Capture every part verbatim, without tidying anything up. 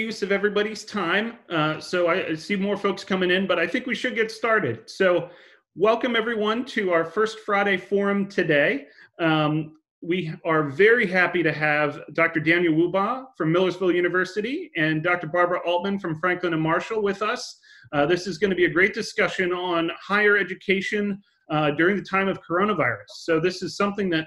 use of everybody's time. Uh, so I, I see more folks coming in, but I think we should get started. So welcome everyone to our first Friday forum today. Um, we are very happy to have Doctor Daniel Wubah from Millersville University and Doctor Barbara Altmann from Franklin and Marshall with us. Uh, this is going to be a great discussion on higher education uh, during the time of coronavirus. So this is something that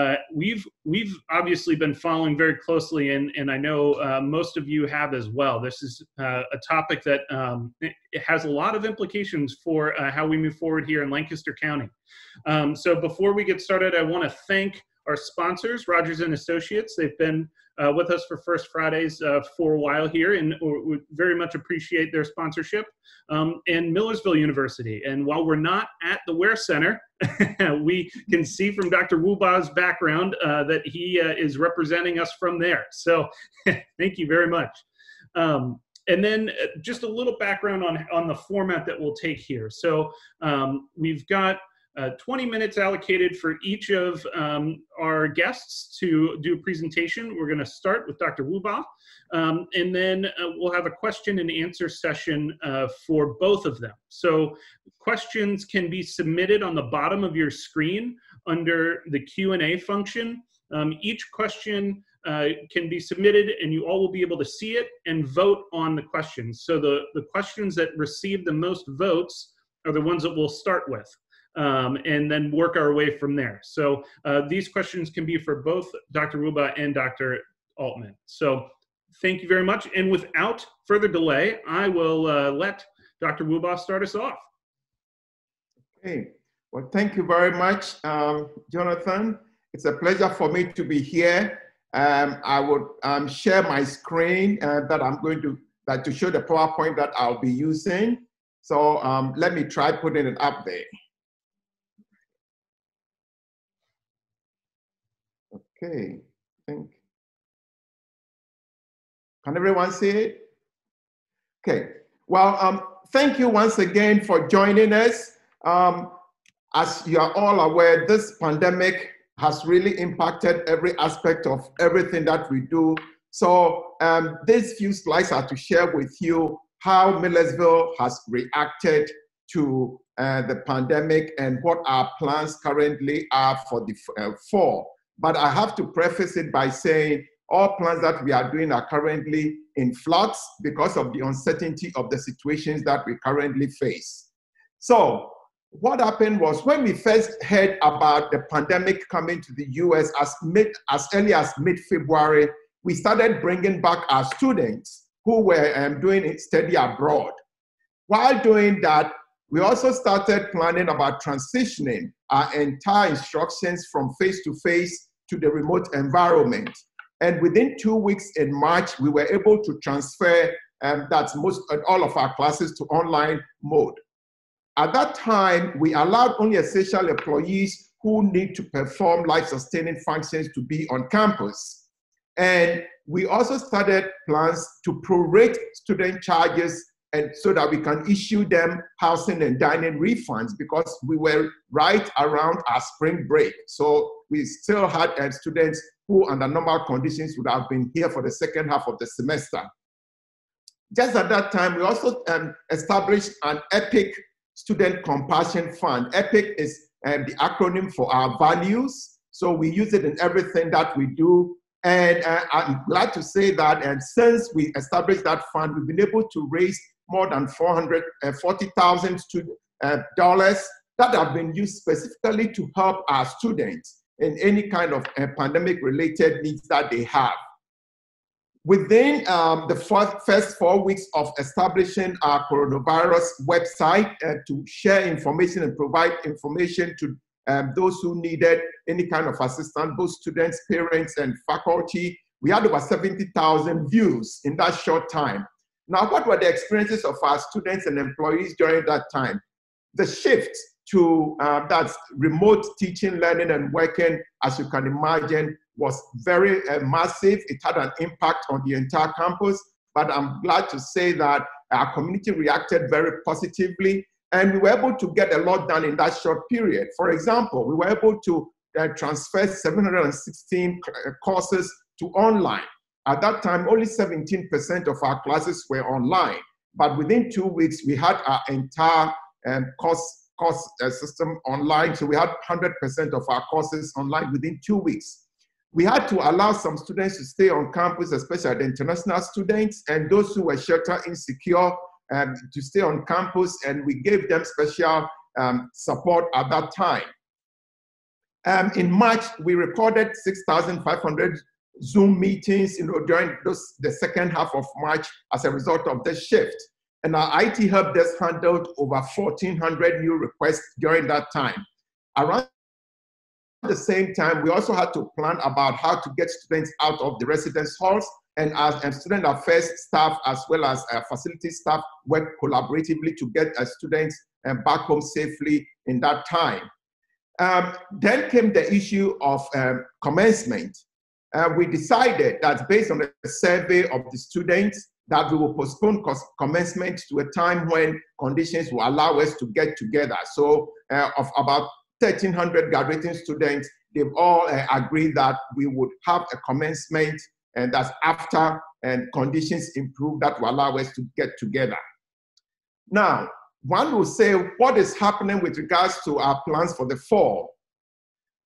Uh, we've we've obviously been following very closely, and, and I know uh, most of you have as well. This is uh, a topic that um, it, it has a lot of implications for uh, how we move forward here in Lancaster County. Um, so before we get started, I want to thank our sponsors, Rogers and Associates. They've been uh, with us for First Fridays uh, for a while here, and we very much appreciate their sponsorship. Um, and Millersville University. And while we're not at the Ware Center, we can see from Doctor Wubah's background uh, that he uh, is representing us from there. So thank you very much. Um, And then just a little background on, on the format that we'll take here. So um, we've got uh, twenty minutes allocated for each of um, our guests to do a presentation. We're going to start with Doctor Wubah, um, and then uh, we'll have a question and answer session uh, for both of them. So questions can be submitted on the bottom of your screen under the Q and A function. Um, each question Uh, can be submitted, and you all will be able to see it and vote on the questions. So the, the questions that receive the most votes are the ones that we'll start with, um, and then work our way from there. So uh, these questions can be for both Doctor Wubah and Doctor Altmann. So thank you very much. And without further delay, I will uh, let Doctor Wubah start us off. Okay. Well, thank you very much, um, Jonathan. It's a pleasure for me to be here. Um, I would um, share my screen uh, that I'm going to, that to show the PowerPoint that I'll be using. So um, let me try putting it up there. Okay, I think. Can everyone see it? Okay, well, um, thank you once again for joining us. Um, as you are all aware, this pandemic has really impacted every aspect of everything that we do. So um, these few slides are to share with you how Millersville has reacted to uh, the pandemic and what our plans currently are for the uh, fall. But I have to preface it by saying all plans that we are doing are currently in flux because of the uncertainty of the situations that we currently face. So what happened was, when we first heard about the pandemic coming to the U S as, mid, as early as mid-February, we started bringing back our students who were um, doing study abroad. While doing that, we also started planning about transitioning our entire instructions from face-to-face to the remote environment. And within two weeks in March, we were able to transfer um, that's most, all of our classes to online mode. At that time, we allowed only essential employees who need to perform life-sustaining functions to be on campus. And we also started plans to prorate student charges and so that we can issue them housing and dining refunds, because we were right around our spring break. So we still had uh, students who under normal conditions would have been here for the second half of the semester. Just at that time, we also um, established an EPIC Student Compassion Fund. EPIC is um, the acronym for our values. So we use it in everything that we do. And uh, I'm glad to say that, and since we established that fund, we've been able to raise more than four hundred forty thousand dollars uh, that have been used specifically to help our students in any kind of uh, pandemic-related needs that they have. Within um, the first four weeks of establishing our coronavirus website uh, to share information and provide information to um, those who needed any kind of assistance, both students, parents, and faculty, we had over seventy thousand views in that short time. Now, what were the experiences of our students and employees during that time? The shift to uh, that's remote teaching, learning, and working, as you can imagine, was very uh, massive. It had an impact on the entire campus, but I'm glad to say that our community reacted very positively, and we were able to get a lot done in that short period. For example, we were able to uh, transfer seven hundred sixteen courses to online. At that time, only seventeen percent of our classes were online. But within two weeks, we had our entire um, course, course uh, system online. So we had one hundred percent of our courses online within two weeks. We had to allow some students to stay on campus, especially the international students and those who were shelter insecure um, to stay on campus, and we gave them special um, support at that time. Um, in March, we recorded six thousand five hundred Zoom meetings, you know, during those, the second half of March as a result of this shift. And our I T help desk handled over fourteen hundred new requests during that time. Around At the same time, we also had to plan about how to get students out of the residence halls, and as and student affairs staff as well as uh, facility staff worked collaboratively to get uh, students uh, back home safely in that time. Um, then came the issue of um, commencement. Uh, we decided that based on a survey of the students that we will postpone commencement to a time when conditions will allow us to get together. So uh, of about thirteen hundred graduating students, they've all uh, agreed that we would have a commencement, and that's after and conditions improve that will allow us to get together. Now, one will say, what is happening with regards to our plans for the fall?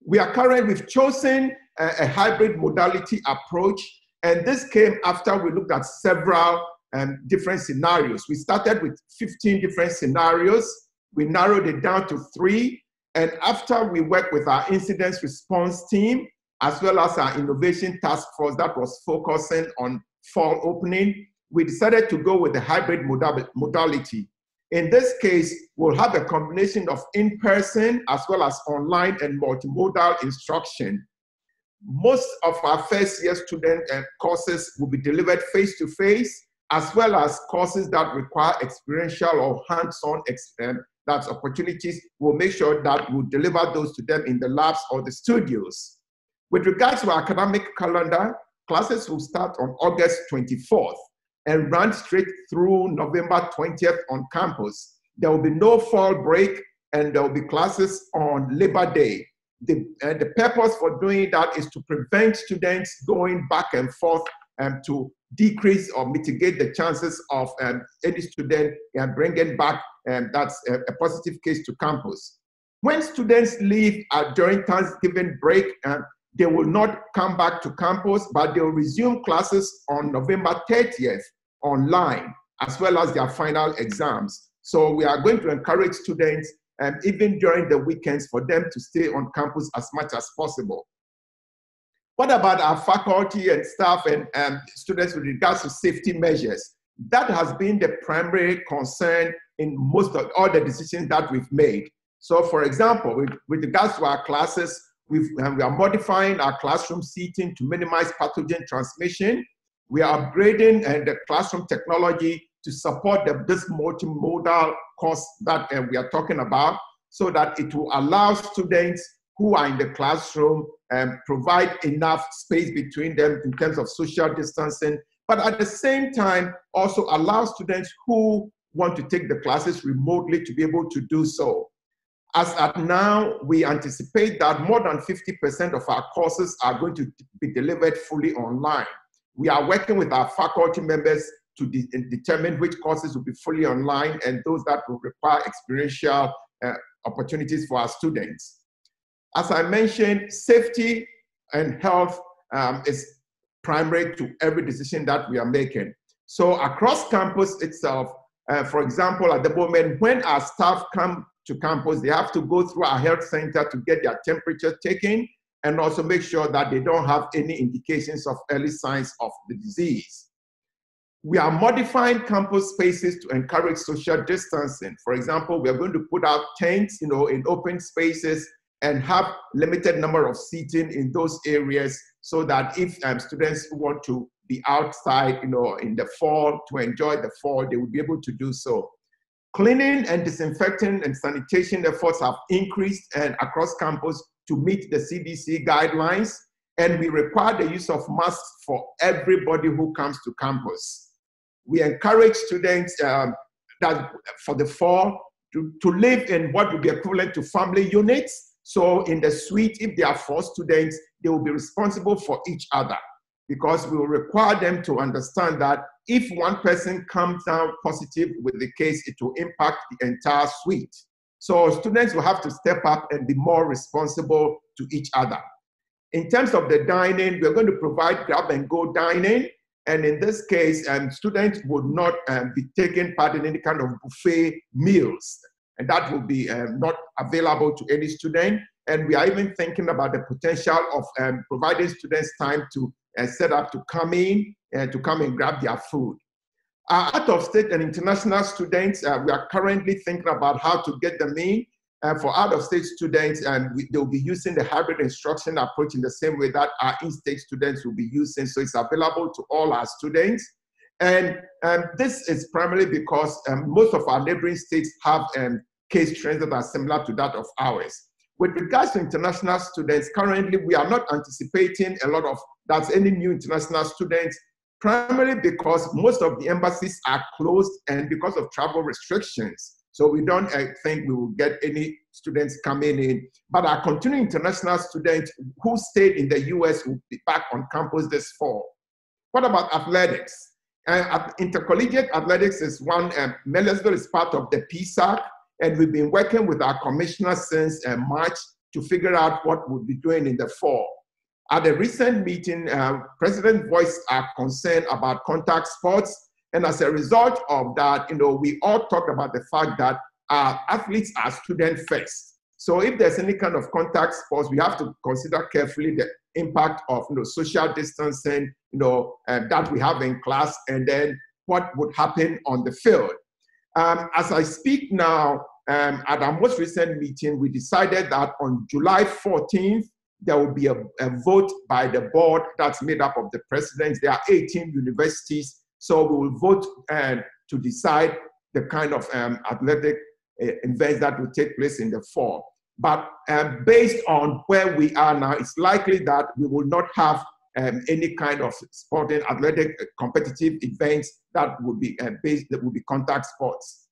We are currently, we've chosen a, a hybrid modality approach, and this came after we looked at several um, different scenarios. We started with fifteen different scenarios. We narrowed it down to three. And after we worked with our incident response team, as well as our innovation task force that was focusing on fall opening, we decided to go with the hybrid modality. In this case, we'll have a combination of in-person as well as online and multimodal instruction. Most of our first year student courses will be delivered face-to-face, as well as courses that require experiential or hands-on experience. That's opportunities, we'll make sure that we'll deliver those to them in the labs or the studios. With regards to our academic calendar, classes will start on August twenty-fourth and run straight through November twentieth on campus. There will be no fall break, and there will be classes on Labor Day. The, uh, the purpose for doing that is to prevent students going back and forth and um, to decrease or mitigate the chances of um, any student uh, bringing back and um, that's a, a positive case to campus. When students leave uh, during Thanksgiving break, uh, they will not come back to campus, but they will resume classes on November thirtieth online, as well as their final exams. So we are going to encourage students, um, even during the weekends, for them to stay on campus as much as possible. What about our faculty and staff and um, students with regards to safety measures? That has been the primary concern in most of all the decisions that we've made. So for example, with, with regards to our classes, we've, um, we are modifying our classroom seating to minimize pathogen transmission. We are upgrading uh, the classroom technology to support the, this multimodal course that uh, we are talking about, so that it will allow students who are in the classroom and um, provide enough space between them in terms of social distancing, but at the same time, also allow students who want to take the classes remotely to be able to do so. As at now, we anticipate that more than fifty percent of our courses are going to be delivered fully online. We are working with our faculty members to de determine which courses will be fully online and those that will require experiential uh, opportunities for our students. As I mentioned, safety and health um, is primary to every decision that we are making. So across campus itself, Uh, for example, at the moment, when our staff come to campus, they have to go through our health center to get their temperature taken and also make sure that they don't have any indications of early signs of the disease. We are modifying campus spaces to encourage social distancing. For example, we are going to put out tents, you know, in open spaces and have limited number of seating in those areas, so that if um, students want to be outside, you know, in the fall, to enjoy the fall, they will be able to do so. Cleaning and disinfecting and sanitation efforts have increased and across campus to meet the C D C guidelines, and we require the use of masks for everybody who comes to campus. We encourage students um, that for the fall to, to live in what would be equivalent to family units. So in the suite, if there are four students, they will be responsible for each other. because we will require them to understand that if one person comes down positive with the case, it will impact the entire suite. So students will have to step up and be more responsible to each other. In terms of the dining, we're going to provide grab and go dining. And in this case, um, students would not um, be taking part in any kind of buffet meals. And that will be um, not available to any student. And we are even thinking about the potential of um, providing students time to uh, set up to come in and uh, to come and grab their food. Uh, out of state and international students, uh, we are currently thinking about how to get them in. Uh, for out-of-state students, and um, they'll be using the hybrid instruction approach in the same way that our in-state students will be using. So it's available to all our students. And um, this is primarily because um, most of our neighboring states have um, case trends that are similar to that of ours. With regards to international students, currently we are not anticipating a lot of that's any new international students, primarily because most of the embassies are closed and because of travel restrictions. So we don't uh, think we will get any students coming in. But our continuing international students who stayed in the U S will be back on campus this fall. What about athletics? Uh, intercollegiate athletics is one. Uh, Millersville is part of the P S A C, and we've been working with our commissioner since uh, March to figure out what we'll be doing in the fall. At a recent meeting, uh, President voiced our concern about contact sports. And as a result of that, you know, we all talked about the fact that our athletes are students first. So if there's any kind of contact sports, we have to consider carefully the impact of, you know, social distancing, you know, uh, that we have in class, and then what would happen on the field. Um, as I speak now, um, at our most recent meeting, we decided that on July fourteenth, there will be a, a vote by the board that's made up of the presidents. There are eighteen universities. So we will vote uh, to decide the kind of um, athletic uh, events that will take place in the fall. But um, based on where we are now, it's likely that we will not have um, any kind of sporting athletic uh, competitive events that would be uh, based, that would be contact sports.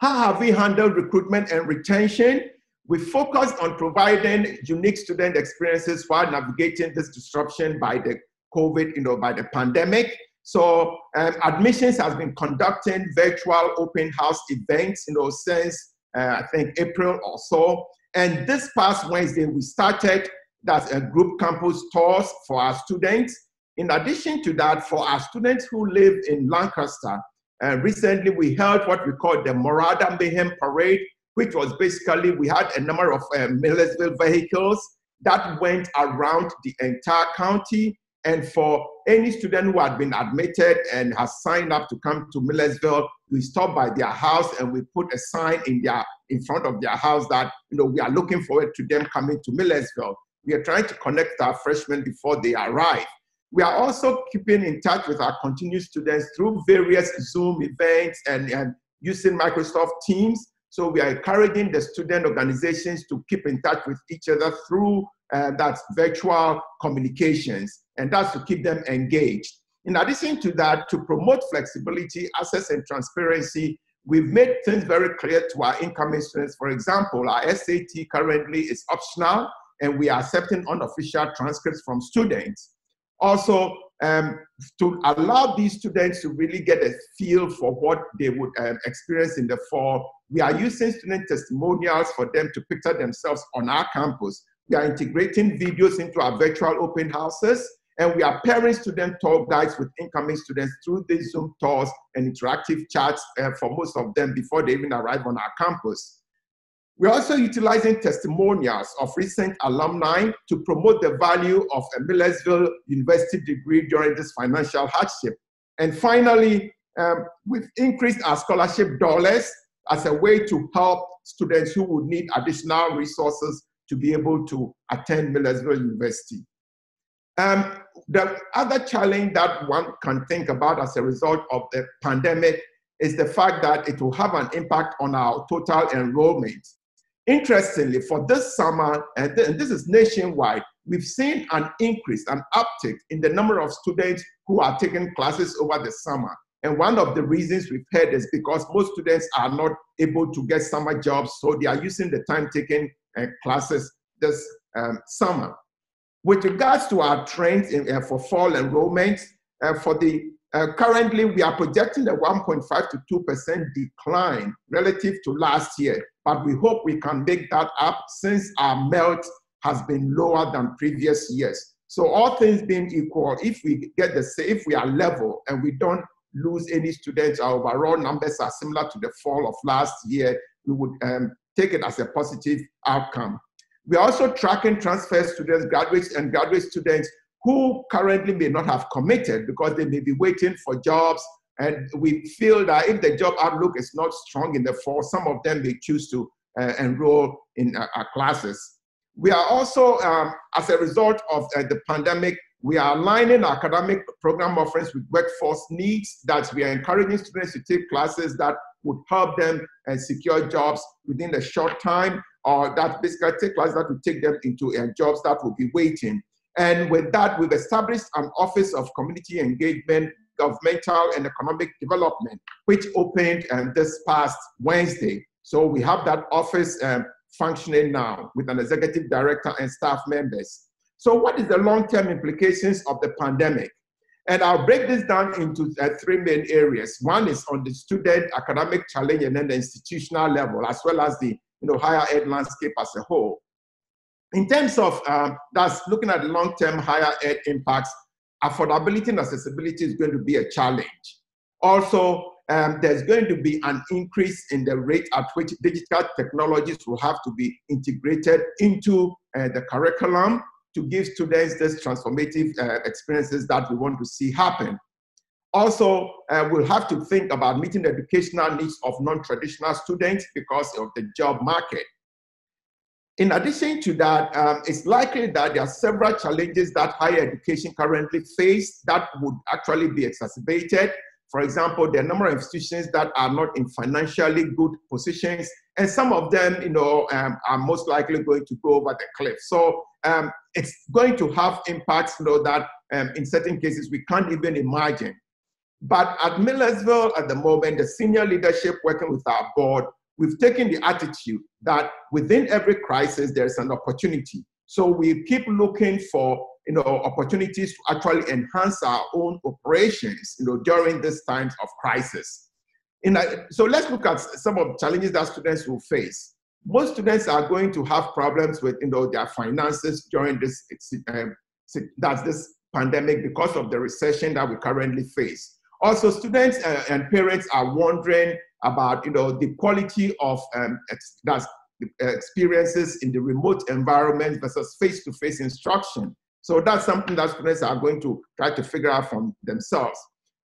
How have we handled recruitment and retention? We focused on providing unique student experiences while navigating this disruption by the COVID, you know, by the pandemic. So um, admissions has been conducting virtual open house events, you know, since uh, I think April or so. And this past Wednesday, we started that's a group campus tours for our students. In addition to that, for our students who live in Lancaster, uh, recently we held what we call the Moradam Bayhem Parade, which was basically we had a number of uh, Millersville vehicles that went around the entire county. And for any student who had been admitted and has signed up to come to Millersville, we stopped by their house and we put a sign in, their, in front of their house that, you know, we are looking forward to them coming to Millersville. We are trying to connect our freshmen before they arrive. We are also keeping in touch with our continuing students through various Zoom events and, and using Microsoft Teams. So we are encouraging the student organizations to keep in touch with each other through uh, that's virtual communications. And that's to keep them engaged. In addition to that, to promote flexibility, access, and transparency, we've made things very clear to our incoming students. For example, our S A T currently is optional, and we are accepting unofficial transcripts from students. Also, um, to allow these students to really get a feel for what they would um, experience in the fall, we are using student testimonials for them to picture themselves on our campus. We are integrating videos into our virtual open houses. And we are pairing student tour guides with incoming students through these Zoom tours and interactive chats uh, for most of them before they even arrive on our campus. We're also utilizing testimonials of recent alumni to promote the value of a Millersville University degree during this financial hardship. And finally, um, we've increased our scholarship dollars as a way to help students who would need additional resources to be able to attend Millersville University. Um, the other challenge that one can think about as a result of the pandemic is the fact that it will have an impact on our total enrollment. Interestingly, for this summer, and this is nationwide, we've seen an increase, an uptick in the number of students who are taking classes over the summer. And one of the reasons we've heard is because most students are not able to get summer jobs, so they are using the time taking uh, classes this um, summer. With regards to our trends in, uh, for fall enrollment, uh, for the uh, currently we are projecting a one point five to two percent decline relative to last year, but we hope we can make that up since our melt has been lower than previous years. So all things being equal, if we get the if we are level and we don't lose any students, our overall numbers are similar to the fall of last year, we would um, take it as a positive outcome. We are also tracking transfer students, graduates, and graduate students who currently may not have committed because they may be waiting for jobs. And we feel that if the job outlook is not strong in the fall, some of them may choose to uh, enroll in uh, our classes. We are also, um, as a result of uh, the pandemic, we are aligning our academic program offerings with workforce needs, that we are encouraging students to take classes that would help them uh, secure jobs within a short time, or that basically take classes that would take them into uh, jobs that will be waiting. And with that, we've established an Office of Community Engagement, Governmental and Economic Development, which opened um, this past Wednesday. So we have that office um, functioning now with an executive director and staff members. So what is the long-term implications of the pandemic? And I'll break this down into uh, three main areas. One is on the student academic challenge and then the institutional level, as well as the you know, higher ed landscape as a whole. In terms of uh, that's looking at the long-term higher ed impacts, affordability and accessibility is going to be a challenge. Also, Um, there's going to be an increase in the rate at which digital technologies will have to be integrated into uh, the curriculum to give students these transformative uh, experiences that we want to see happen. Also, uh, we'll have to think about meeting the educational needs of non-traditional students because of the job market. In addition to that, um, it's likely that there are several challenges that higher education currently face that would actually be exacerbated. For example, the number of institutions that are not in financially good positions, and some of them, you know, um, are most likely going to go over the cliff. So um, it's going to have impacts, you know, that um, in certain cases we can't even imagine. But at Millersville at the moment, the senior leadership working with our board, we've taken the attitude that within every crisis there is an opportunity. So we keep looking for you know, opportunities to actually enhance our own operations, you know, during these times of crisis. In a, so let's look at some of the challenges that students will face. Most students are going to have problems with, you know, their finances during this, uh, that's this pandemic because of the recession that we currently face. Also, students and parents are wondering about, you know, the quality of um, that's experiences in the remote environment versus face-to-face instruction. So that's something that students are going to try to figure out from themselves.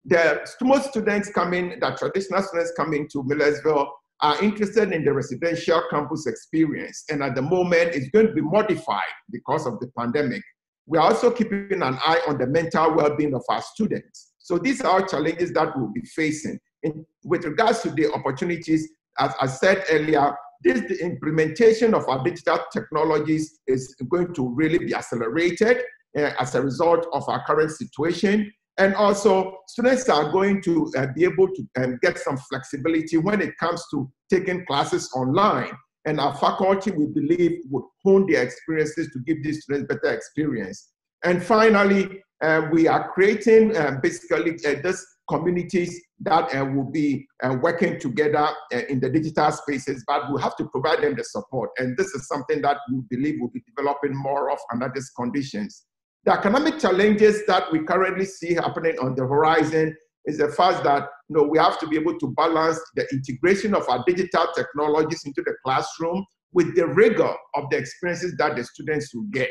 The most students coming, the traditional students coming to Millersville are interested in the residential campus experience. And at the moment, it's going to be modified because of the pandemic. We are also keeping an eye on the mental well-being of our students. So these are all challenges that we'll be facing. And with regards to the opportunities, as I said earlier, this, the implementation of our digital technologies is going to really be accelerated uh, as a result of our current situation. And also, students are going to uh, be able to um, get some flexibility when it comes to taking classes online. And our faculty, we believe, would hone their experiences to give these students better experience. And finally, uh, we are creating uh, basically uh, this communities that uh, will be uh, working together uh, in the digital spaces, but we'll have to provide them the support. And this is something that we believe will be developing more of under these conditions. The economic challenges that we currently see happening on the horizon is the fact that you know, we have to be able to balance the integration of our digital technologies into the classroom with the rigor of the experiences that the students will get,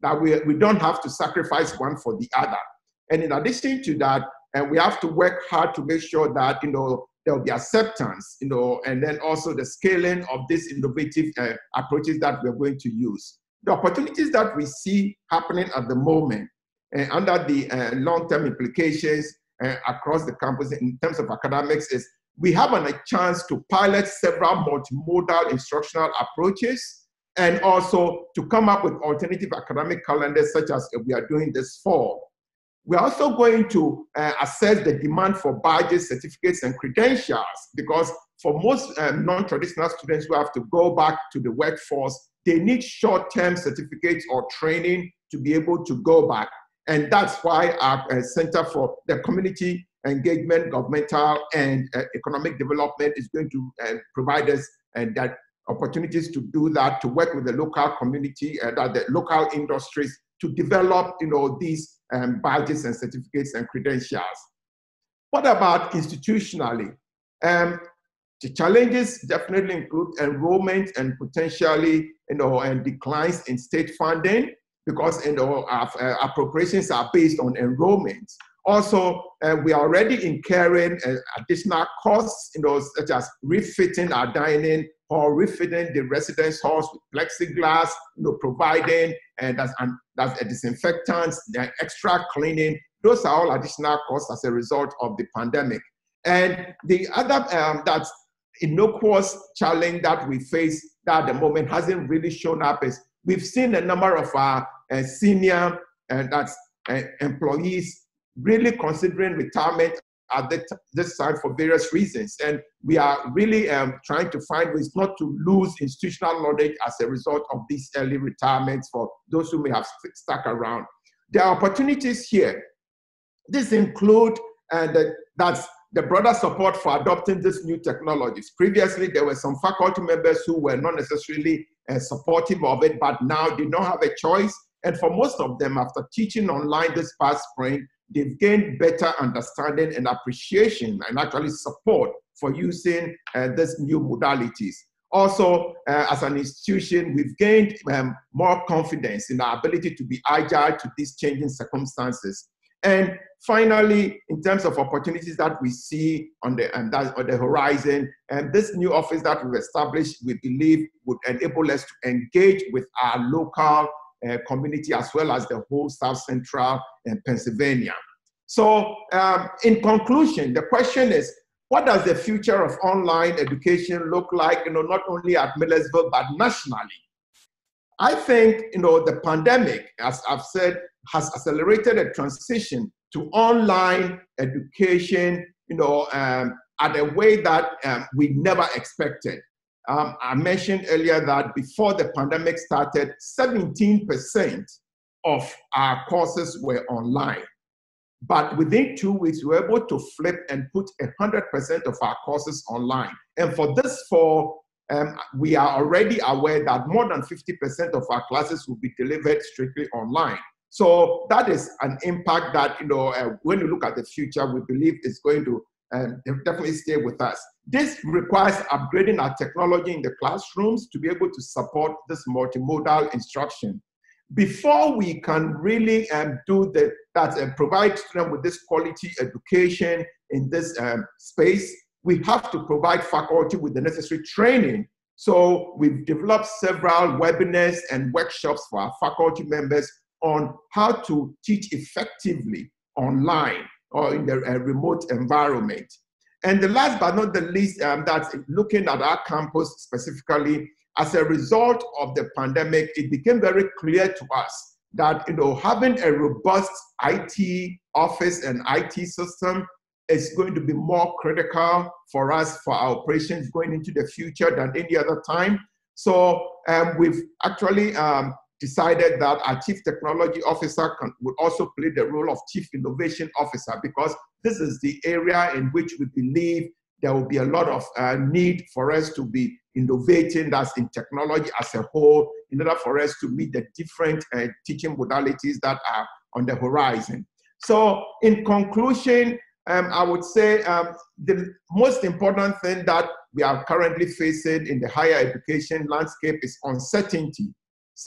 that we, we don't have to sacrifice one for the other. And in addition to that, and we have to work hard to make sure that, you know, there'll be acceptance, you know, and then also the scaling of these innovative uh, approaches that we're going to use. The opportunities that we see happening at the moment uh, under the uh, long-term implications uh, across the campus in terms of academics is we have a chance to pilot several multimodal instructional approaches and also to come up with alternative academic calendars such as we are doing this fall. We're also going to uh, assess the demand for badges, certificates, and credentials, because for most um, non-traditional students who have to go back to the workforce, they need short-term certificates or training to be able to go back. And that's why our uh, Center for the Community Engagement, Governmental and uh, Economic Development is going to uh, provide us uh, that opportunities to do that, to work with the local community, uh, that the local industries, to develop, you know, these um, badges and certificates and credentials. What about institutionally? Um, the challenges definitely include enrollment and potentially, you know, and declines in state funding, because, you know, our uh, appropriations are based on enrollment. Also, uh, we are already incurring uh, additional costs, you know, such as refitting our dining hall, refitting the residence halls with plexiglass, you know, providing and uh, that's, um, that's a disinfectant, the extra cleaning. Those are all additional costs as a result of the pandemic. And the other um, that innocuous challenge that we face that at the moment hasn't really shown up is we've seen a number of our uh, senior uh, that's, uh, employees really considering retirement at the this time for various reasons. And we are really um, trying to find ways not to lose institutional knowledge as a result of these early retirements for those who may have st stuck around. There are opportunities here. This include uh, the, that's the broader support for adopting these new technologies. Previously, there were some faculty members who were not necessarily uh, supportive of it, but now they don't have a choice. And for most of them, after teaching online this past spring, they've gained better understanding and appreciation and actually support for using uh, these new modalities. Also, uh, as an institution, we've gained um, more confidence in our ability to be agile to these changing circumstances. And finally, in terms of opportunities that we see on the, and that, on the horizon, and this new office that we've established, we believe would enable us to engage with our local Uh, community as well as the whole South Central and Pennsylvania. So um, in conclusion, the question is, what does the future of online education look like, you know, not only at Millersville, but nationally? I think, you know, the pandemic, as I've said, has accelerated a transition to online education, you know, um, at a way that um, we never expected. Um, I mentioned earlier that before the pandemic started, seventeen percent of our courses were online. But within two weeks, we were able to flip and put one hundred percent of our courses online. And for this fall, um, we are already aware that more than fifty percent of our classes will be delivered strictly online. So that is an impact that, you know, uh, when you look at the future, we believe is going to and they'll definitely stay with us. This requires upgrading our technology in the classrooms to be able to support this multimodal instruction. Before we can really um, do the, that and uh, provide students with this quality education in this um, space, we have to provide faculty with the necessary training. So we've developed several webinars and workshops for our faculty members on how to teach effectively online or in the uh, remote environment. And the last but not the least, um, that's looking at our campus specifically, as a result of the pandemic, it became very clear to us that, you know, having a robust I T office and I T system is going to be more critical for us, for our operations going into the future than any other time. So um, we've actually um, decided that our Chief Technology Officer can, would also play the role of Chief Innovation Officer, because this is the area in which we believe there will be a lot of uh, need for us to be innovating that's in technology as a whole, in order for us to meet the different uh, teaching modalities that are on the horizon. So in conclusion, um, I would say um, the most important thing that we are currently facing in the higher education landscape is uncertainty.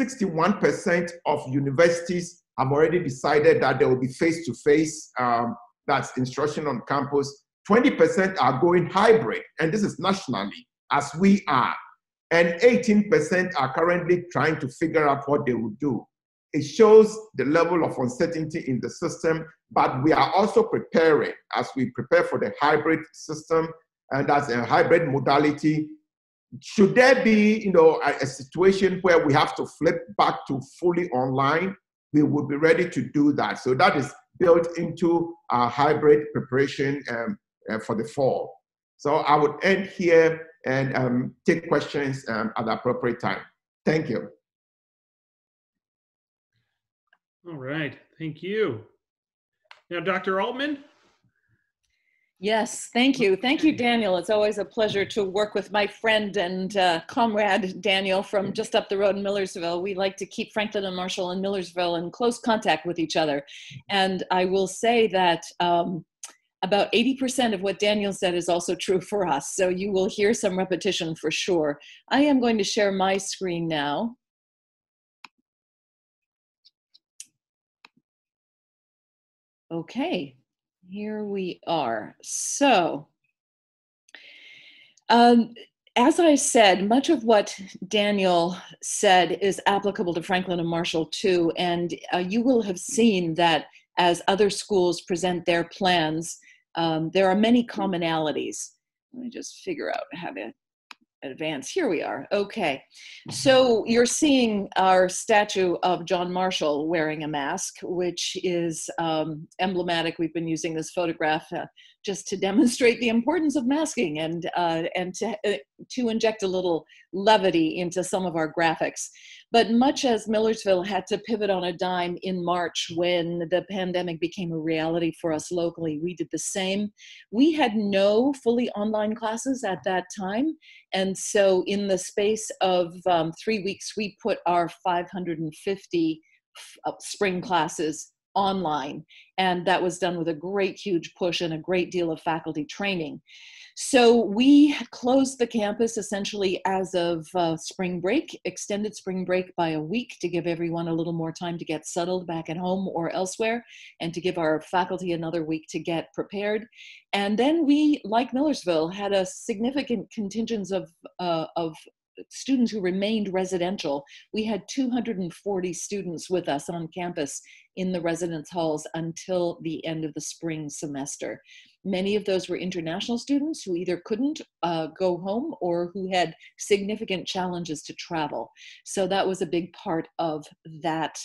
sixty-one percent of universities have already decided that there will be face-to-face, um, that's instruction on campus. twenty percent are going hybrid, and this is nationally, as we are. And eighteen percent are currently trying to figure out what they will do. It shows the level of uncertainty in the system, but we are also preparing as we prepare for the hybrid system, and that's a hybrid modality. Should there be, you know, a, a situation where we have to flip back to fully online, we would be ready to do that. So that is built into our hybrid preparation um, uh, for the fall. So I would end here and um, take questions um, at the appropriate time. Thank you. All right, thank you. Now, Doctor Altmann? Yes, thank you. Thank you, Daniel. It's always a pleasure to work with my friend and uh, comrade, Daniel, from just up the road in Millersville. We like to keep Franklin and Marshall and Millersville in close contact with each other. And I will say that um, about eighty percent of what Daniel said is also true for us. So you will hear some repetition for sure. I am going to share my screen now. Okay. Here we are. So, um, as I said, much of what Daniel said is applicable to Franklin and Marshall too, and uh, you will have seen that as other schools present their plans, um, there are many commonalities. Let me just figure out how to advance. Here we are. Okay. So you're seeing our statue of John Marshall wearing a mask, which is um, emblematic. We've been using this photograph uh, just to demonstrate the importance of masking and, uh, and to, uh, to inject a little levity into some of our graphics. But much as Millersville had to pivot on a dime in March when the pandemic became a reality for us locally, we did the same. We had no fully online classes at that time. And so in the space of um, three weeks, we put our five hundred fifty uh, spring classes online. And that was done with a great, huge push and a great deal of faculty training. So we closed the campus essentially as of uh, spring break, extended spring break by a week to give everyone a little more time to get settled back at home or elsewhere, and to give our faculty another week to get prepared. And then we, like Millersville, had a significant contingent of, uh, of students who remained residential. We had two hundred forty students with us on campus in the residence halls until the end of the spring semester. Many of those were international students who either couldn't uh, go home or who had significant challenges to travel. So that was a big part of that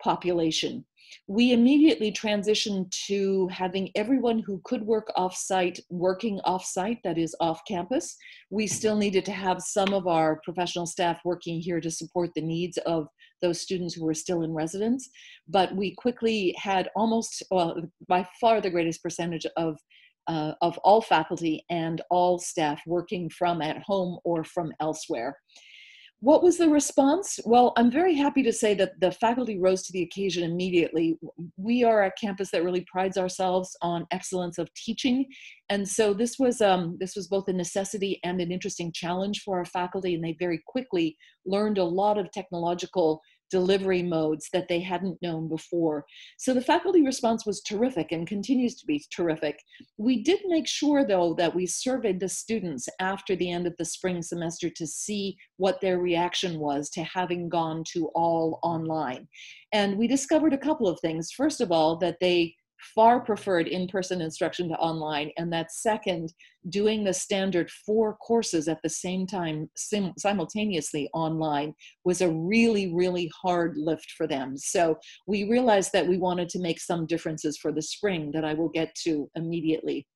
population. We immediately transitioned to having everyone who could work off-site working off-site, that is off campus. We still needed to have some of our professional staff working here to support the needs of those students who were still in residence, but we quickly had almost, well, by far the greatest percentage of uh, of all faculty and all staff working from at home or from elsewhere. What was the response? Well, I'm very happy to say that the faculty rose to the occasion immediately. We are a campus that really prides ourselves on excellence of teaching. And so this was, um, this was both a necessity and an interesting challenge for our faculty. And they very quickly learned a lot of technological delivery modes that they hadn't known before. So the faculty response was terrific and continues to be terrific. We did make sure, though, that we surveyed the students after the end of the spring semester to see what their reaction was to having gone to all online. And we discovered a couple of things. First of all, that they far preferred in-person instruction to online, and that second, doing the standard four courses at the same time sim simultaneously online was a really, really hard lift for them. So we realized that we wanted to make some differences for the spring that I will get to immediately.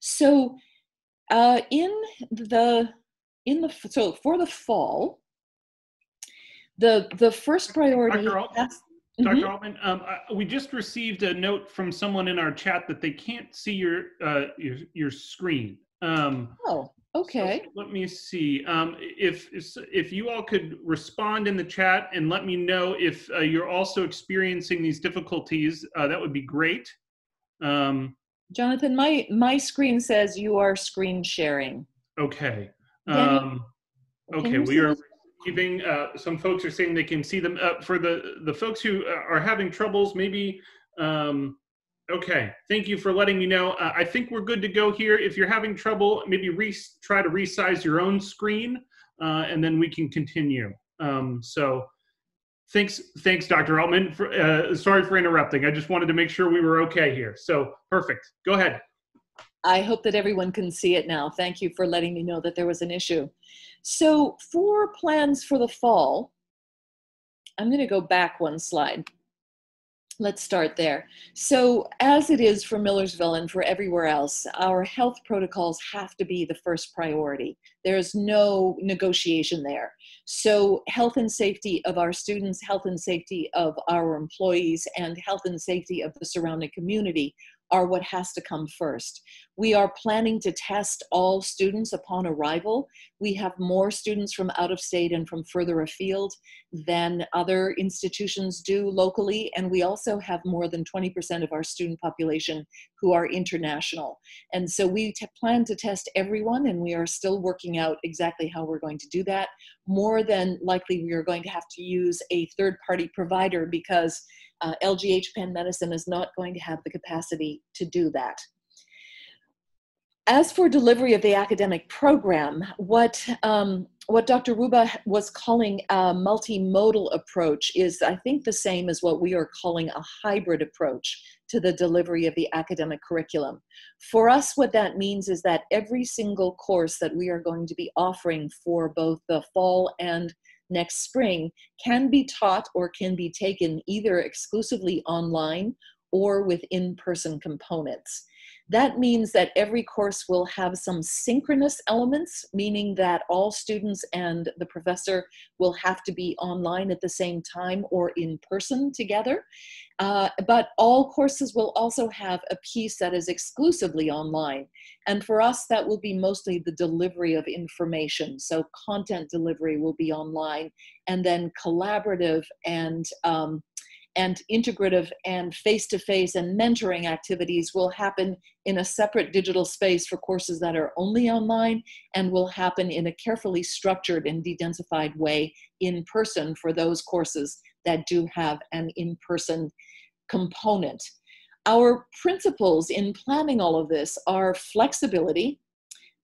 So uh, in the, in the, so for the fall, the, the first priority, Doctor Mm-hmm. Altmann, um, uh, we just received a note from someone in our chat that they can't see your uh, your, your screen. Um, oh, okay. So let me see. Um, if, if if you all could respond in the chat and let me know if uh, you're also experiencing these difficulties, uh, that would be great. Um, Jonathan, my my screen says you are screen sharing. Okay. Um, okay, we are. Giving, uh, some folks are saying they can see them. Uh, for the, the folks who are having troubles, maybe, um, okay, thank you for letting me know. Uh, I think we're good to go here. If you're having trouble, maybe re try to resize your own screen, uh, and then we can continue. Um, so thanks, thanks, Doctor Altmann. For, uh, sorry for interrupting. I just wanted to make sure we were okay here. So perfect. Go ahead. I hope that everyone can see it now. Thank you for letting me know that there was an issue. So for plans for the fall, I'm going to go back one slide. Let's start there. So as it is for Millersville and for everywhere else, our health protocols have to be the first priority. There's no negotiation there. So health and safety of our students, health and safety of our employees, and health and safety of the surrounding community are what has to come first. We are planning to test all students upon arrival. We have more students from out of state and from further afield than other institutions do locally. And we also have more than twenty percent of our student population who are international. And so we plan to test everyone, and we are still working out exactly how we're going to do that. More than likely, we are going to have to use a third-party provider because Uh, L G H Penn Medicine is not going to have the capacity to do that. As for delivery of the academic program, what, um, what Doctor Wubah was calling a multimodal approach is, I think, the same as what we are calling a hybrid approach to the delivery of the academic curriculum. For us, what that means is that every single course that we are going to be offering for both the fall and next spring can be taught or can be taken either exclusively online or with in-person components. That means that every course will have some synchronous elements, meaning that all students and the professor will have to be online at the same time or in person together. Uh, but all courses will also have a piece that is exclusively online. And for us, that will be mostly the delivery of information. So content delivery will be online, and then collaborative and um, and integrative and face-to-face and mentoring activities will happen in a separate digital space for courses that are only online, and will happen in a carefully structured and de-densified way in person for those courses that do have an in-person component. Our principles in planning all of this are flexibility,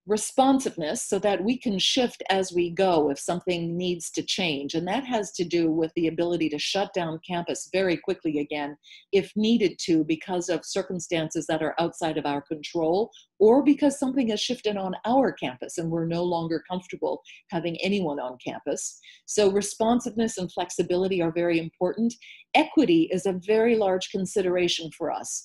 responsiveness, so that we can shift as we go if something needs to change. And that has to do with the ability to shut down campus very quickly again if needed to, because of circumstances that are outside of our control, or because something has shifted on our campus and we're no longer comfortable having anyone on campus. So responsiveness and flexibility are very important. Equity is a very large consideration for us.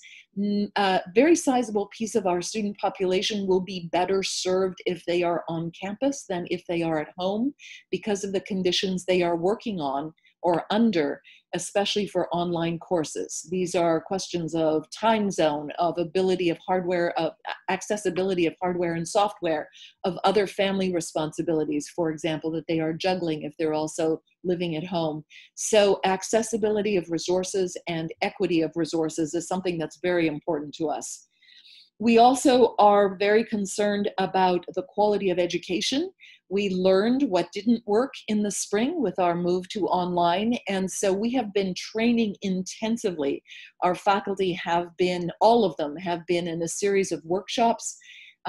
A very sizable piece of our student population will be better served if they are on campus than if they are at home, because of the conditions they are working on or under, especially for online courses. These are questions of time zone, of ability of hardware, of accessibility of hardware and software, of other family responsibilities, for example, that they are juggling if they're also living at home. So accessibility of resources and equity of resources is something that's very important to us. We also are very concerned about the quality of education. We learned what didn't work in the spring with our move to online, and so we have been training intensively. Our faculty have been, all of them have been in a series of workshops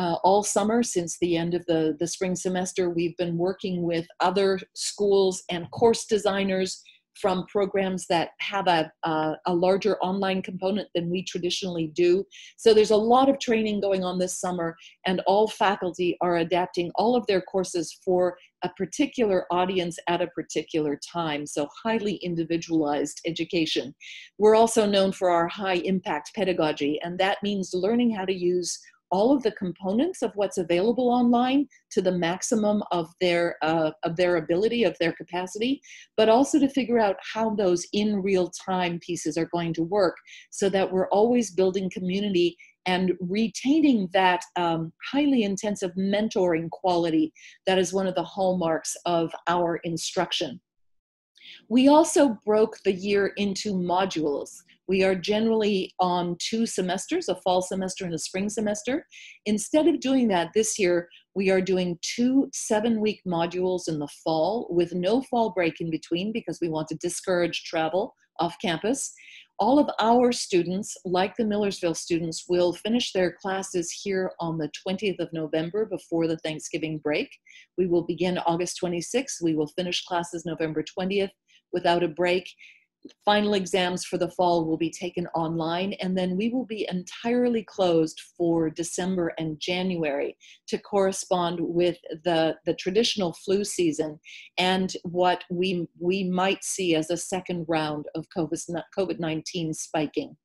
uh, all summer since the end of the, the spring semester. We've been working with other schools and course designers from programs that have a, uh, a larger online component than we traditionally do. So there's a lot of training going on this summer, and all faculty are adapting all of their courses for a particular audience at a particular time, so highly individualized education. We're also known for our high impact pedagogy, and that means learning how to use all of the components of what's available online to the maximum of their, uh, of their ability, of their capacity, but also to figure out how those in real time pieces are going to work, so that we're always building community and retaining that um, highly intensive mentoring quality that is one of the hallmarks of our instruction. We also broke the year into modules. We are generally on two semesters, a fall semester and a spring semester. Instead of doing that this year, we are doing two seven-week modules in the fall with no fall break in between, because we want to discourage travel off campus. All of our students, like the Millersville students, will finish their classes here on the twentieth of November before the Thanksgiving break. We will begin August twenty-sixth. We will finish classes November twentieth without a break. final exams for the fall will be taken online, and then we will be entirely closed for December and January to correspond with the, the traditional flu season and what we, we might see as a second round of COVID nineteen spiking.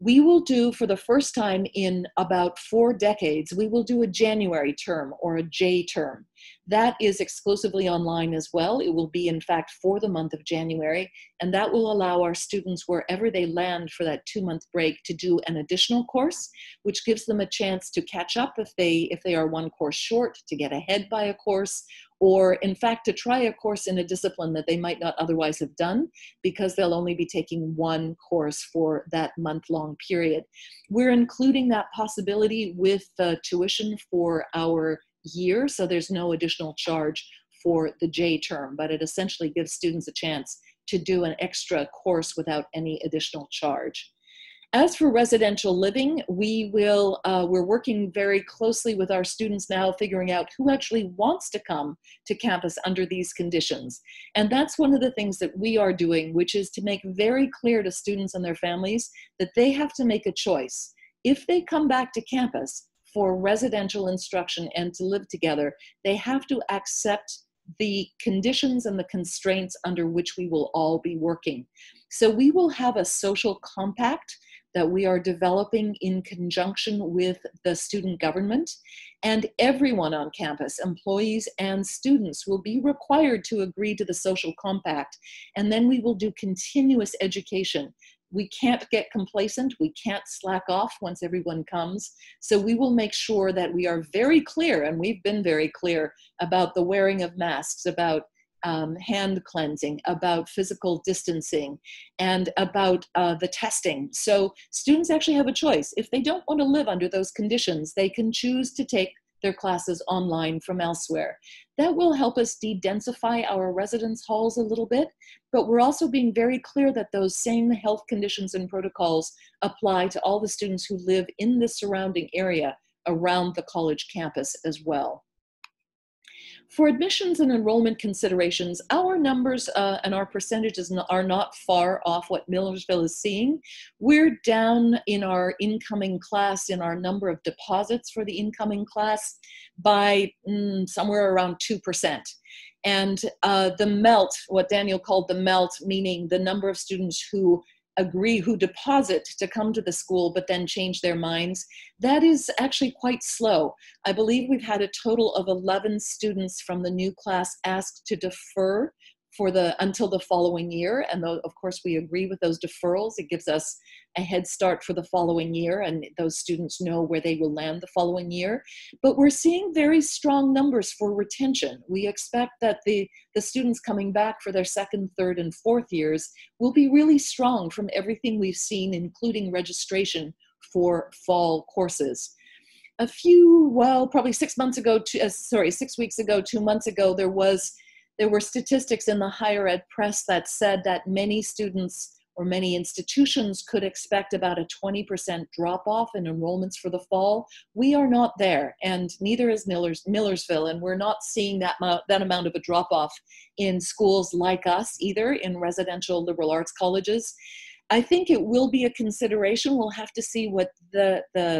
We will do, for the first time in about four decades, we will do a January term or a J term. That is exclusively online as well. It will be, in fact, for the month of January, and that will allow our students, wherever they land for that two-month break, to do an additional course, which gives them a chance to catch up if they, if they are one course short, to get ahead by a course, or, in fact, to try a course in a discipline that they might not otherwise have done because they'll only be taking one course for that month-long period. We're including that possibility with uh, tuition for our year, so there's no additional charge for the J term, but it essentially gives students a chance to do an extra course without any additional charge. As for residential living, we will, uh, we're working very closely with our students now, figuring out who actually wants to come to campus under these conditions. And that's one of the things that we are doing, which is to make very clear to students and their families that they have to make a choice. If they come back to campus for residential instruction and to live together, they have to accept the conditions and the constraints under which we will all be working. So we will have a social compact that we are developing in conjunction with the student government, and everyone on campus, employees and students, will be required to agree to the social compact, and then we will do continuous education. We can't get complacent, we can't slack off once everyone comes, so we will make sure that we are very clear, and we've been very clear, about the wearing of masks, about Um, hand cleansing, about physical distancing, and about uh, the testing. So students actually have a choice. If they don't want to live under those conditions, they can choose to take their classes online from elsewhere. That will help us de-densify our residence halls a little bit, but we're also being very clear that those same health conditions and protocols apply to all the students who live in the surrounding area around the college campus as well. For admissions and enrollment considerations, our numbers uh, and our percentages are not far off what Millersville is seeing. We're down in our incoming class, in our number of deposits for the incoming class, by mm, somewhere around two percent. And uh, the melt, what Daniel called the melt, meaning the number of students who agree, who deposit to come to the school but then change their minds, that is actually quite slow. I believe we've had a total of eleven students from the new class asked to defer for the until the following year, and though, of course, we agree with those deferrals. It gives us a head start for the following year, and those students know where they will land the following year. But we're seeing very strong numbers for retention. We expect that the, the students coming back for their second, third, and fourth years will be really strong from everything we've seen, including registration for fall courses. A few, well, probably six months ago, two, uh, sorry, six weeks ago, two months ago, there was There were statistics in the higher ed press that said that many students or many institutions could expect about a twenty percent drop-off in enrollments for the fall. We are not there, and neither is Millers, Millersville, and we're not seeing that, that amount of a drop-off in schools like us either, in residential liberal arts colleges. I think it will be a consideration. We'll have to see what the, the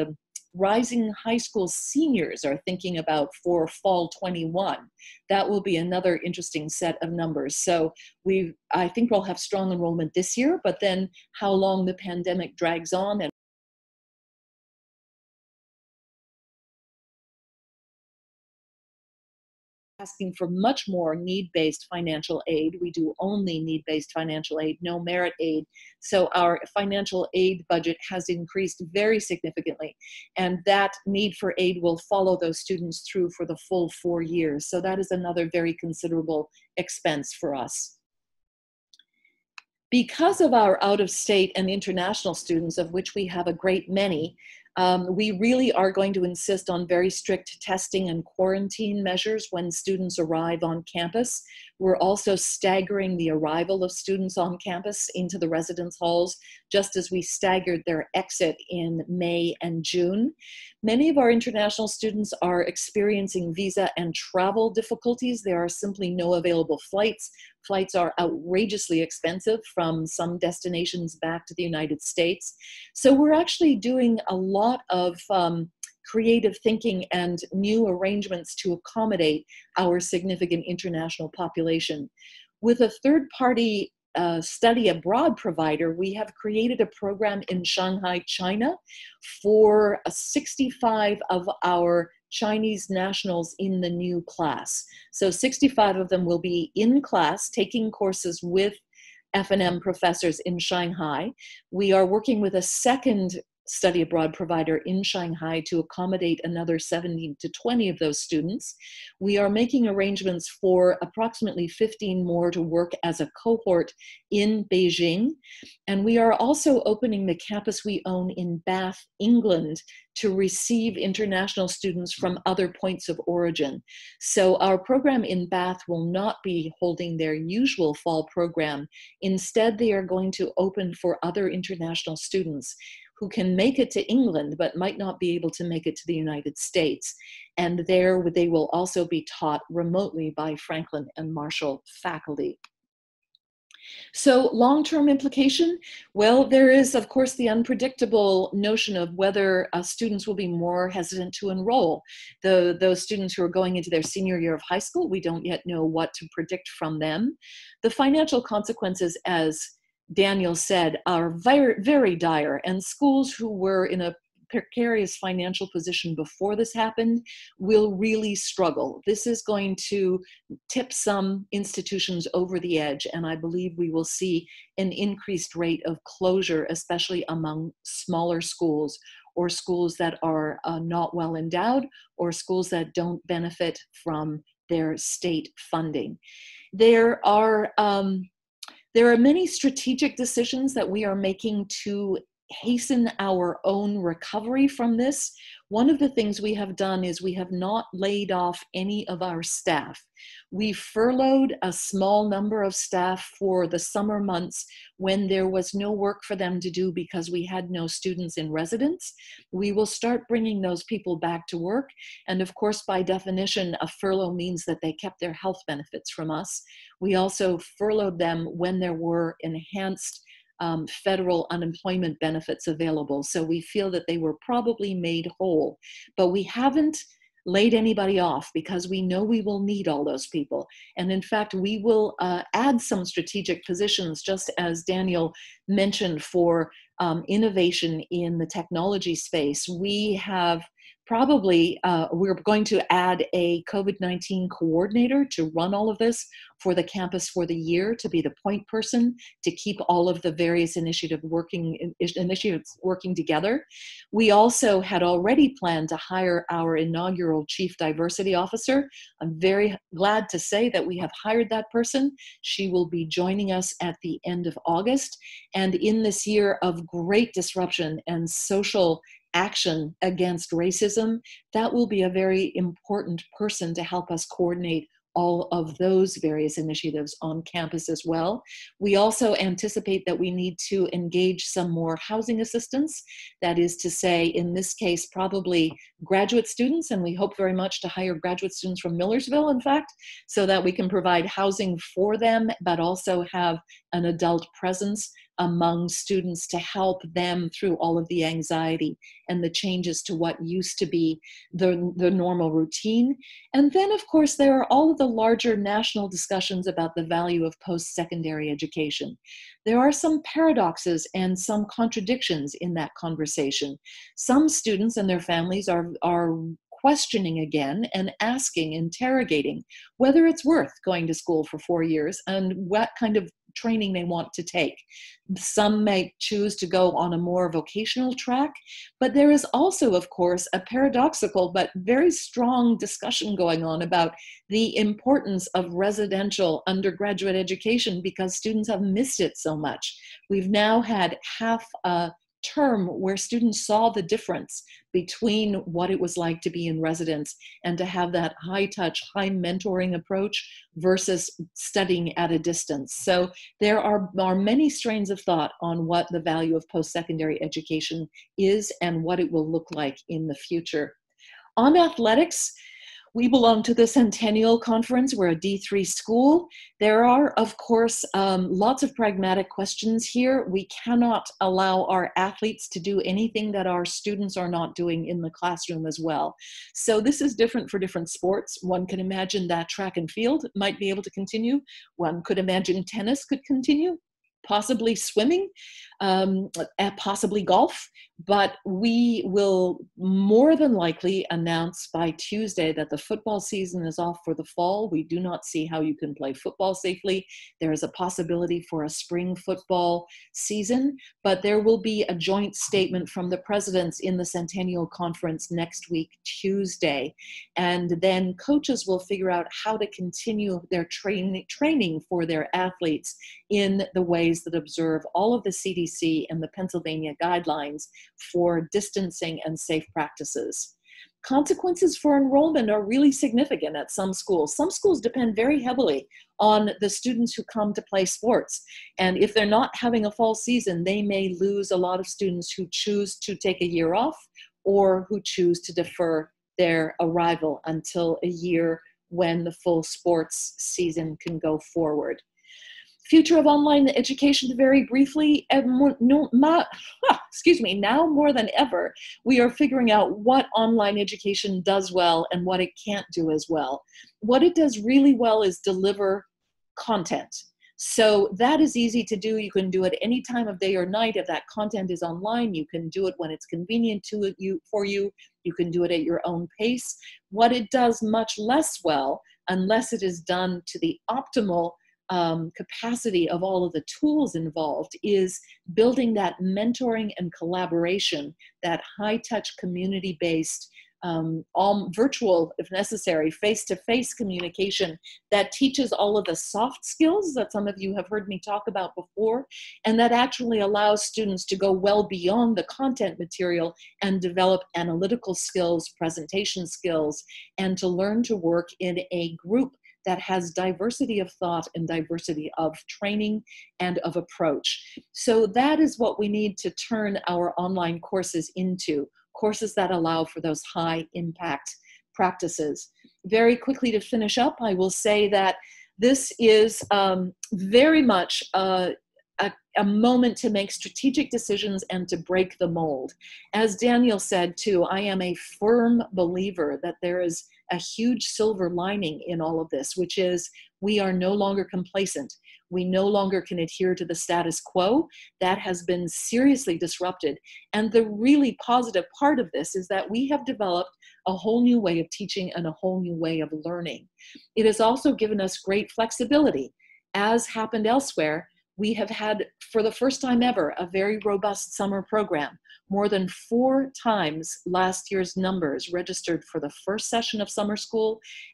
rising high school seniors are thinking about for fall twenty-one. That will be another interesting set of numbers. So we, I think we'll have strong enrollment this year, but then how long the pandemic drags on and asking for much more need-based financial aid. We do only need-based financial aid, no merit aid. So our financial aid budget has increased very significantly, and that need for aid will follow those students through for the full four years. So that is another very considerable expense for us. Because of our out-of-state and international students, of which we have a great many, Um, we really are going to insist on very strict testing and quarantine measures when students arrive on campus. We're also staggering the arrival of students on campus into the residence halls, just as we staggered their exit in May and June. Many of our international students are experiencing visa and travel difficulties. There are simply no available flights flights are outrageously expensive from some destinations back to the United States. So we're actually doing a lot of um, creative thinking and new arrangements to accommodate our significant international population. With a third-party uh, study abroad provider, we have created a program in Shanghai, China, for uh, sixty-five of our Chinese nationals in the new class. So sixty-five of them will be in class taking courses with F and M professors in Shanghai. We are working with a second study abroad provider in Shanghai to accommodate another seventeen to twenty of those students. We are making arrangements for approximately fifteen more to work as a cohort in Beijing. And we are also opening the campus we own in Bath, England, to receive international students from other points of origin. So our program in Bath will not be holding their usual fall program. Instead, they are going to open for other international students who can make it to England but might not be able to make it to the United States. And there they will also be taught remotely by Franklin and Marshall faculty. So long-term implication, well, there is, of course, the unpredictable notion of whether uh, students will be more hesitant to enroll. The, those students who are going into their senior year of high school, we don't yet know what to predict from them. The financial consequences, as Daniel said, are very, very dire, and schools who were in a precarious financial position before this happened will really struggle. This is going to tip some institutions over the edge, and I believe we will see an increased rate of closure, especially among smaller schools or schools that are uh, not well endowed or schools that don't benefit from their state funding. There are um, There are many strategic decisions that we are making to hasten our own recovery from this. One of the things we have done is we have not laid off any of our staff. We furloughed a small number of staff for the summer months when there was no work for them to do because we had no students in residence. We will start bringing those people back to work. And of course, by definition, a furlough means that they kept their health benefits from us. We also furloughed them when there were enhanced Um, federal unemployment benefits available. So we feel that they were probably made whole, but we haven't laid anybody off because we know we will need all those people. And in fact, we will uh, add some strategic positions, just as Daniel mentioned, for um, innovation in the technology space. We have Probably, uh, we're going to add a COVID nineteen coordinator to run all of this for the campus for the year, to be the point person, to keep all of the various initiative working, initiatives working together. We also had already planned to hire our inaugural Chief Diversity Officer. I'm very glad to say that we have hired that person. She will be joining us at the end of August. And in this year of great disruption and social action against racism, that will be a very important person to help us coordinate all of those various initiatives on campus as well. We also anticipate that we need to engage some more housing assistance. That is to say, in this case, probably graduate students, and we hope very much to hire graduate students from Millersville, in fact, so that we can provide housing for them, but also have an adult presence among students to help them through all of the anxiety and the changes to what used to be the, the normal routine. And then, of course, there are all of the larger national discussions about the value of post-secondary education. There are some paradoxes and some contradictions in that conversation. Some students and their families are, are questioning again and asking, interrogating, whether it's worth going to school for four years and what kind of training they want to take. Some may choose to go on a more vocational track, but there is also, of course, a paradoxical but very strong discussion going on about the importance of residential undergraduate education because students have missed it so much. We've now had half a term where students saw the difference between what it was like to be in residence and to have that high touch, high mentoring approach versus studying at a distance. So there are, are many strains of thought on what the value of post-secondary education is and what it will look like in the future. On athletics, We belong to the Centennial Conference. We're a D three school. There are, of course, um, lots of pragmatic questions here. We cannot allow our athletes to do anything that our students are not doing in the classroom as well. So this is different for different sports. One can imagine that track and field might be able to continue. One could imagine tennis could continue, possibly swimming, um, possibly golf, but we will more than likely announce by Tuesday that the football season is off for the fall. We do not see how you can play football safely. There is a possibility for a spring football season, but there will be a joint statement from the presidents in the Centennial Conference next week, Tuesday, and then coaches will figure out how to continue their train, training for their athletes in the ways that observe all of the C D C and the Pennsylvania guidelines for distancing and safe practices. Consequences for enrollment are really significant at some schools. Some schools depend very heavily on the students who come to play sports. And if they're not having a fall season, they may lose a lot of students who choose to take a year off or who choose to defer their arrival until a year when the full sports season can go forward. Future of online education, very briefly, excuse me, now more than ever, we are figuring out what online education does well and what it can't do as well. What it does really well is deliver content. So that is easy to do. You can do it any time of day or night. If that content is online, you can do it when it's convenient to you, for you. You can do it at your own pace. What it does much less well, unless it is done to the optimal Um, capacity of all of the tools involved, is building that mentoring and collaboration, that high-touch, community-based, um, all virtual, if necessary, face-to-face communication that teaches all of the soft skills that some of you have heard me talk about before, and that actually allows students to go well beyond the content material and develop analytical skills, presentation skills, and to learn to work in a group that has diversity of thought and diversity of training and of approach. So that is what we need to turn our online courses into, courses that allow for those high impact practices. Very quickly to finish up, I will say that this is um, very much uh, A, a moment to make strategic decisions and to break the mold. As Daniel said too, I am a firm believer that there is a huge silver lining in all of this, which is we are no longer complacent. We no longer can adhere to the status quo. That has been seriously disrupted. And the really positive part of this is that we have developed a whole new way of teaching and a whole new way of learning. It has also given us great flexibility. As happened elsewhere, we have had, for the first time ever, a very robust summer program. More than four times last year's numbers registered for the first session of summer school,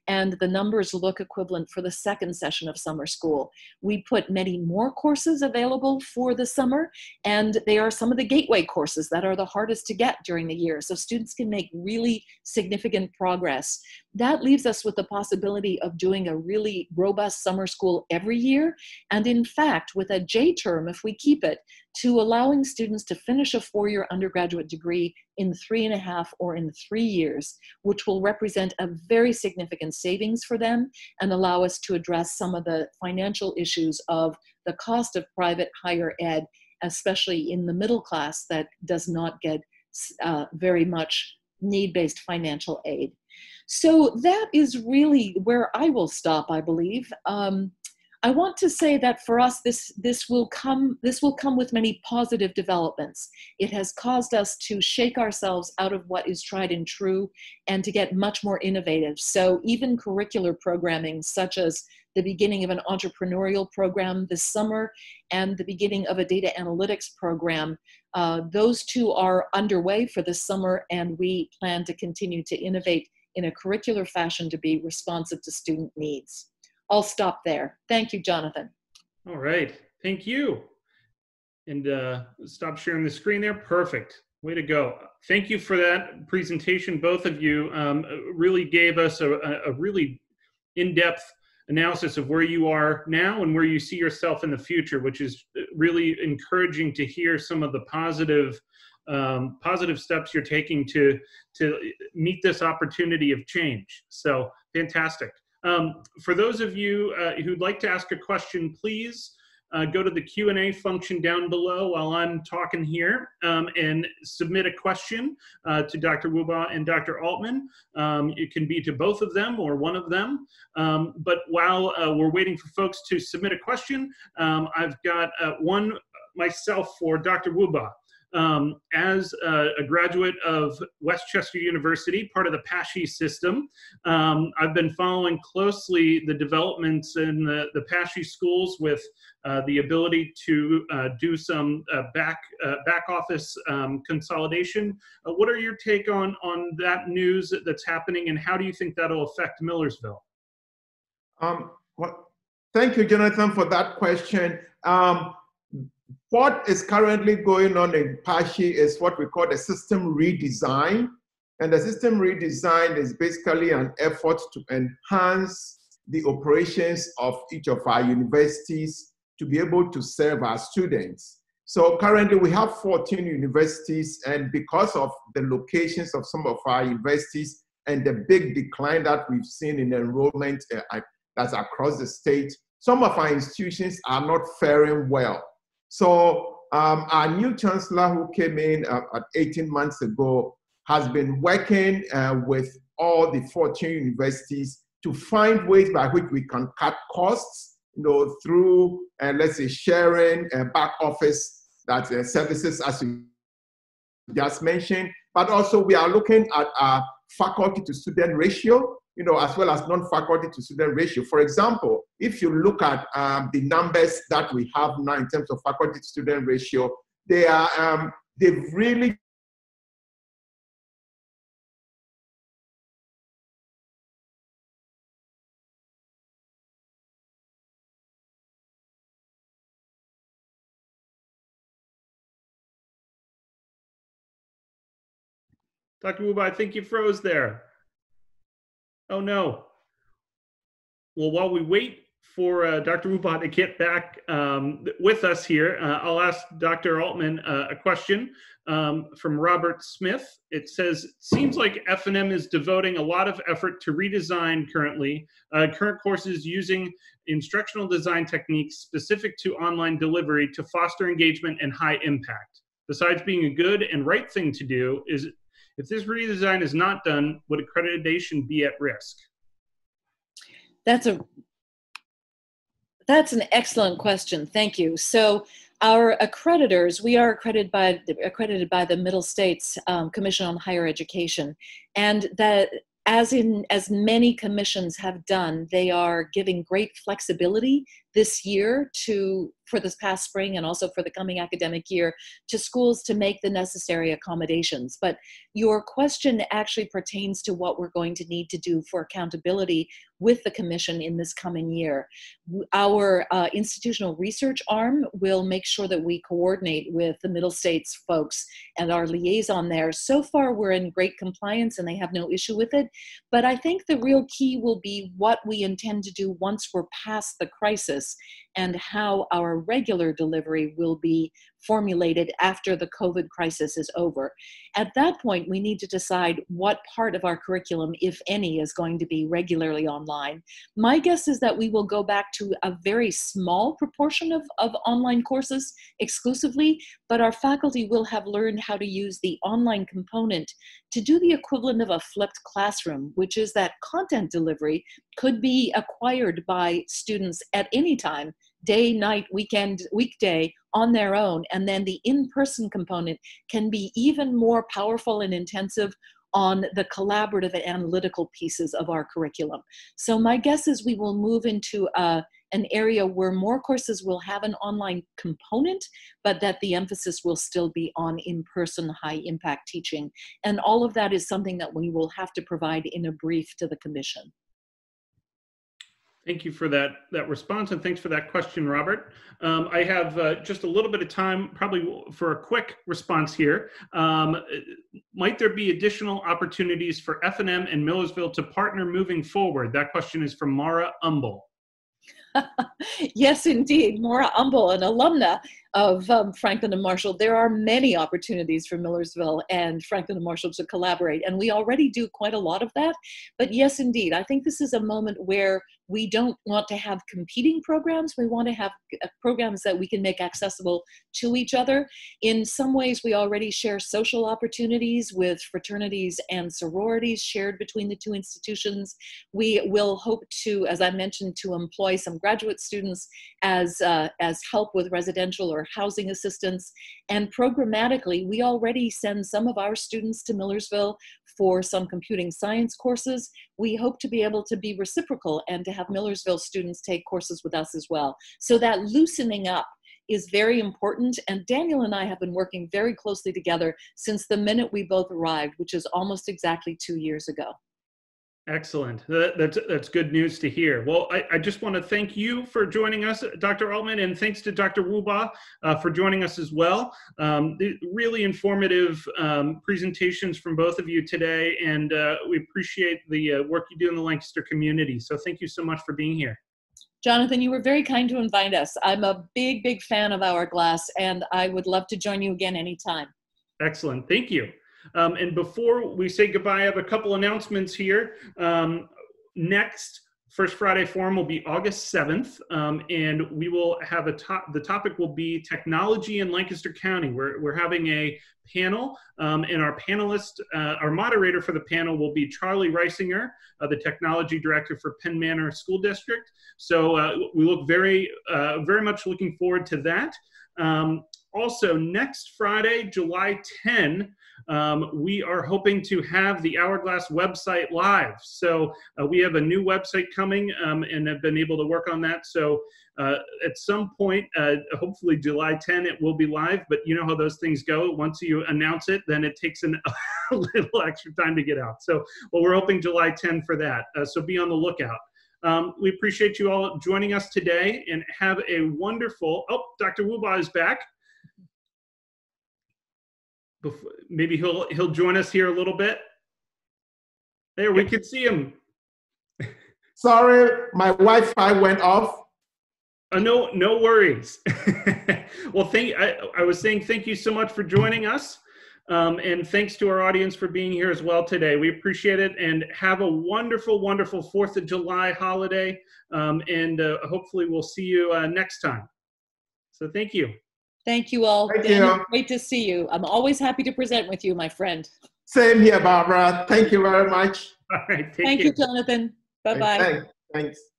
and the numbers look equivalent for the second session of summer school. We put many more courses available for the summer, and they are some of the gateway courses that are the hardest to get during the year, so students can make really significant progress. That leaves us with the possibility of doing a really robust summer school every year, and in fact, with a J term, if we keep it, to allowing students to finish a four-year undergraduate degree in three and a half or in three years, which will represent a very significant savings for them and allow us to address some of the financial issues of the cost of private higher ed, especially in the middle class that does not get uh, very much need-based financial aid. So that is really where I will stop, I believe. Um, I want to say that for us, this, this, will come, this will come with many positive developments. It has caused us to shake ourselves out of what is tried and true and to get much more innovative. So even curricular programming, such as the beginning of an entrepreneurial program this summer and the beginning of a data analytics program, uh, those two are underway for this summer, and we plan to continue to innovate in a curricular fashion to be responsive to student needs. I'll stop there. Thank you, Jonathan. All right, thank you. And uh, stop sharing the screen there. Perfect, way to go. Thank you for that presentation, both of you. Um, really gave us a, a really in-depth analysis of where you are now and where you see yourself in the future, which is really encouraging to hear some of the positive um, positive steps you're taking to, to meet this opportunity of change. So fantastic. Um, for those of you uh, who'd like to ask a question, please uh, go to the Q and A function down below while I'm talking here um, and submit a question uh, to Doctor Wubah and Doctor Altmann. Um, it can be to both of them or one of them. Um, but while uh, we're waiting for folks to submit a question, um, I've got uh, one myself for Doctor Wubah. Um, as uh, a graduate of Westchester University, part of the PASSHE system, um, I've been following closely the developments in the, the PASSHE schools with uh, the ability to uh, do some uh, back, uh, back office um, consolidation. Uh, what are your take on, on that news that's happening, and how do you think that'll affect Millersville? Um, well, thank you, Jonathan, for that question. Um, What is currently going on in PASSHE is what we call the system redesign. And the system redesign is basically an effort to enhance the operations of each of our universities to be able to serve our students. So currently we have fourteen universities, and because of the locations of some of our universities and the big decline that we've seen in enrollment uh, that's across the state, some of our institutions are not faring well. So um, our new chancellor, who came in uh, at eighteen months ago, has been working uh, with all the fourteen universities to find ways by which we can cut costs, you know, through, uh, let's say, sharing uh, back office that uh, services, as you just mentioned. But also we are looking at our faculty to student ratio, you know, as well as non-faculty to student ratio. For example, if you look at um, the numbers that we have now in terms of faculty to student ratio, they are, um, they've really Doctor Wubah, I think you froze there. Oh no. Well, while we wait for uh, Doctor Wubah to get back um, with us here, uh, I'll ask Doctor Altmann uh, a question um, from Robert Smith. It says, it seems like F and M is devoting a lot of effort to redesign currently, uh, current courses using instructional design techniques specific to online delivery to foster engagement and high impact. Besides being a good and right thing to do, is if this redesign is not done, would accreditation be at risk? That's a that's an excellent question. Thank you. So our accreditors, we are accredited by the, accredited by the Middle States um, Commission on Higher Education, and that as in as many commissions have done, they are giving great flexibility this year to for this past spring and also for the coming academic year to schools to make the necessary accommodations. But your question actually pertains to what we're going to need to do for accountability with the commission in this coming year. Our uh, institutional research arm will make sure that we coordinate with the Middle States folks and our liaison there. So far we're in great compliance and they have no issue with it. But I think the real key will be what we intend to do once we're past the crisis, and how our regular delivery will be formulated after the COVID crisis is over. At that point, we need to decide what part of our curriculum, if any, is going to be regularly online. My guess is that we will go back to a very small proportion of, of online courses exclusively, but our faculty will have learned how to use the online component to do the equivalent of a flipped classroom, which is that content delivery could be acquired by students at any time, day, night, weekend, weekday, on their own. And then the in-person component can be even more powerful and intensive on the collaborative and analytical pieces of our curriculum. So my guess is we will move into uh, an area where more courses will have an online component, but that the emphasis will still be on in-person high impact teaching. And all of that is something that we will have to provide in a brief to the commission. Thank you for that, that response, and thanks for that question, Robert. Um, I have uh, just a little bit of time probably for a quick response here. Um, might there be additional opportunities for F and M and Millersville to partner moving forward? That question is from Mara Umble. Yes, indeed. Maura Umble, an alumna of um, Franklin and Marshall, there are many opportunities for Millersville and Franklin and Marshall to collaborate. And we already do quite a lot of that. But yes, indeed, I think this is a moment where we don't want to have competing programs. We want to have programs that we can make accessible to each other. In some ways, we already share social opportunities with fraternities and sororities shared between the two institutions. We will hope to, as I mentioned, to employ some graduate students as, uh, as help with residential or housing assistance. And programmatically, we already send some of our students to Millersville for some computing science courses. We hope to be able to be reciprocal and to have Millersville students take courses with us as well. So that loosening up is very important. And Daniel and I have been working very closely together since the minute we both arrived, which is almost exactly two years ago. Excellent. That, that's, that's good news to hear. Well, I, I just want to thank you for joining us, Doctor Altmann, and thanks to Doctor Wubah uh, for joining us as well. Um, really informative um, presentations from both of you today, and uh, we appreciate the uh, work you do in the Lancaster community. So thank you so much for being here. Jonathan, you were very kind to invite us. I'm a big, big fan of Hourglass, and I would love to join you again anytime. Excellent. Thank you. Um, and before we say goodbye, I have a couple announcements here. Um, next First Friday Forum will be August seventh, um, and we will have a top, the topic will be technology in Lancaster County. We're, we're having a panel, um, and our panelist, uh, our moderator for the panel will be Charlie Reisinger, uh, the technology director for Penn Manor School District. So uh, we look very, uh, very much looking forward to that. Um, also, next Friday, July tenth, Um, we are hoping to have the Hourglass website live. So uh, we have a new website coming um, and have been able to work on that. So uh, at some point, uh, hopefully July tenth, it will be live, but you know how those things go. Once you announce it, then it takes an, a little extra time to get out. So well, we're hoping July tenth for that. Uh, so be on the lookout. Um, we appreciate you all joining us today and have a wonderful, oh, Doctor Wubah is back. Before, maybe he'll he'll join us here a little bit. There, we can see him. Sorry, my Wi-Fi went off. Uh, no, no worries. Well, thank I, I was saying thank you so much for joining us, um, and thanks to our audience for being here as well today. We appreciate it, and have a wonderful, wonderful Fourth of July holiday, um, and uh, hopefully we'll see you uh, next time. So thank you. Thank you all. Thank Daniel, you. Great to see you. I'm always happy to present with you, my friend. Same here, Barbara. Thank you very much. All right. Take Thank care. you, Jonathan. Bye-bye. Thanks. Thanks.